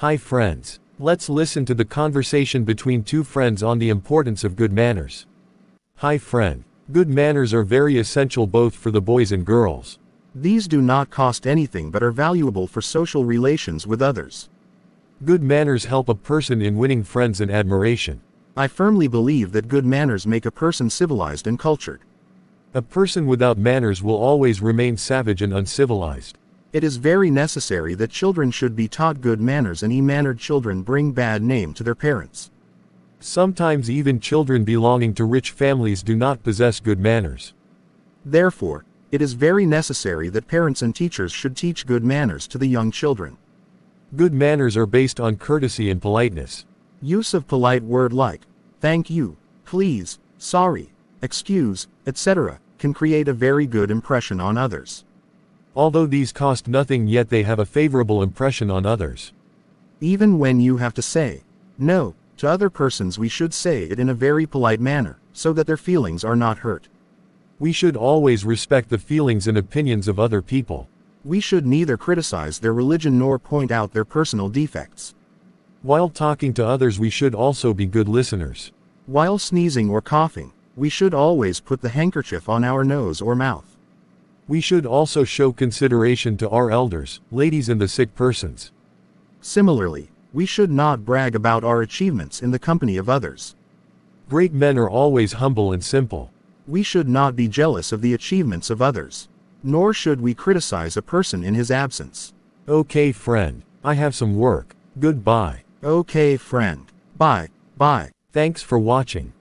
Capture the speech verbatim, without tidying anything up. Hi friends. Let's listen to the conversation between two friends on the importance of good manners. Hi friend. Good manners are very essential both for the boys and girls. These do not cost anything but are valuable for social relations with others. Good manners help a person in winning friends and admiration. I firmly believe that good manners make a person civilized and cultured. A person without manners will always remain savage and uncivilized. It is very necessary that children should be taught good manners, and ill-mannered children bring bad name to their parents. Sometimes even children belonging to rich families do not possess good manners. Therefore, it is very necessary that parents and teachers should teach good manners to the young children. Good manners are based on courtesy and politeness. Use of polite words like, thank you, please, sorry, excuse, et cetera can create a very good impression on others. Although these cost nothing, yet they have a favorable impression on others. Even when you have to say no to other persons, we should say it in a very polite manner, so that their feelings are not hurt. We should always respect the feelings and opinions of other people. We should neither criticize their religion nor point out their personal defects. While talking to others, we should also be good listeners. While sneezing or coughing, we should always put the handkerchief on our nose or mouth. We should also show consideration to our elders, ladies, and the sick persons. Similarly, we should not brag about our achievements in the company of others. Great men are always humble and simple. We should not be jealous of the achievements of others, nor should we criticize a person in his absence. Okay friend, I have some work. Goodbye. Okay friend. Bye. Bye. Thanks for watching.